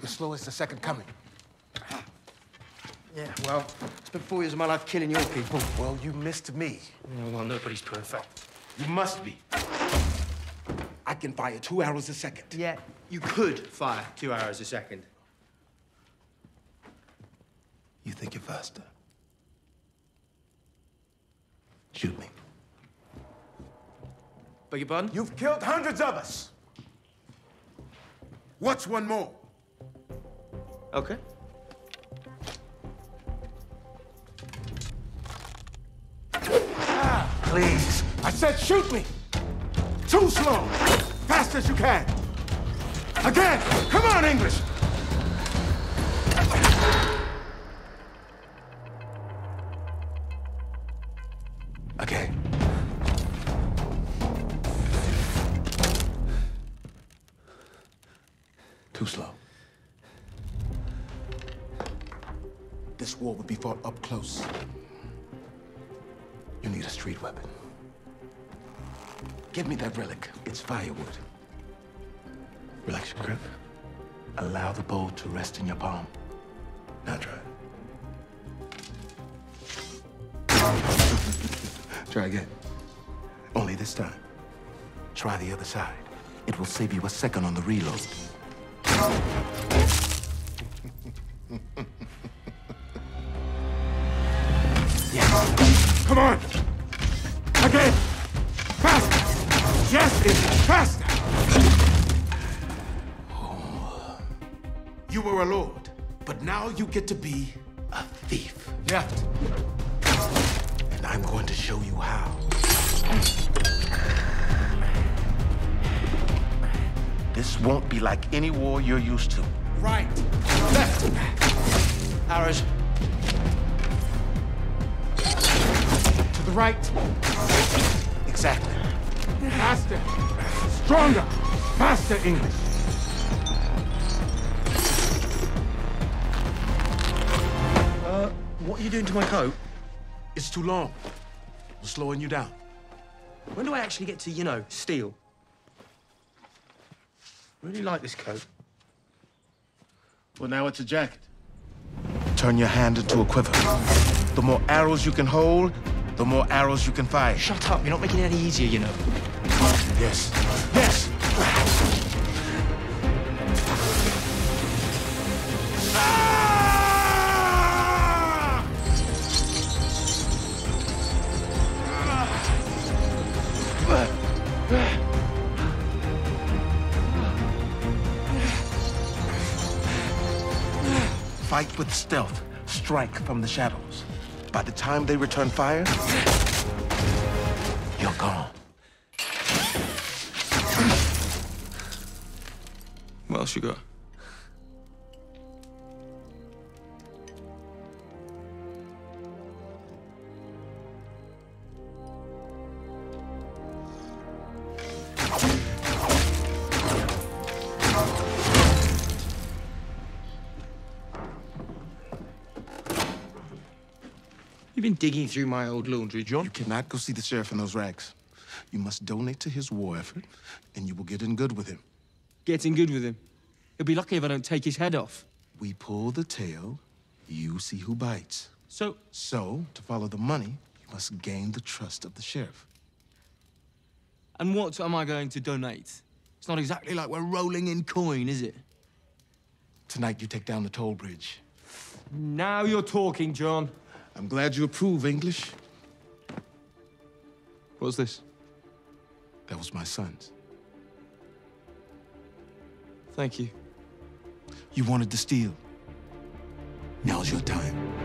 Miss Lewis, the second coming. Yeah, well, I spent 4 years of my life killing your people. Well, you missed me. Yeah, well, nobody's perfect. You must be. I can fire 2 arrows a second. Yeah, you could fire 2 arrows a second. You think you're faster? Shoot me. Beg your pardon? You've killed hundreds of us. What's one more? Okay. Ah, please. I said shoot me. Too slow. Fast as you can. Again. Come on, English. Okay. Too slow. This war would be fought up close. You need a street weapon. Give me that relic. It's firewood. Relax your grip. Allow the bowl to rest in your palm. Now try it. Try again. Only this time. Try the other side. It will save you a second on the reload. Yes. Come on! Again! Faster! Yes, it's faster! Oh. You were a lord, but now you get to be a thief. Yeah. And I'm going to show you how. This won't be like any war you're used to. Right. Left. Arrows. To the right. Exactly. Faster. Stronger. Faster, English. What are you doing to my coat? It's too long. I'm slowing you down. When do I actually get to, you know, steal? Really like this coat. Well, now it's a jacket. Turn your hand into a quiver. The more arrows you can hold, the more arrows you can fire. Shut up. You're not making it any easier, you know. Yes. Yes! Fight with stealth. Strike from the shadows. By the time they return fire, you're gone. What else you got? You've been digging through my old laundry, John. You cannot go see the sheriff in those rags. You must donate to his war effort, and you will get in good with him. Get in good with him? He'll be lucky if I don't take his head off. We pull the tail, you see who bites. So, to follow the money, you must gain the trust of the sheriff. And what am I going to donate? It's not exactly like we're rolling in coin, is it? Tonight you take down the toll bridge. Now you're talking, John. I'm glad you approve, English. What's this? That was my son's. Thank you. You wanted to steal. Now's your time.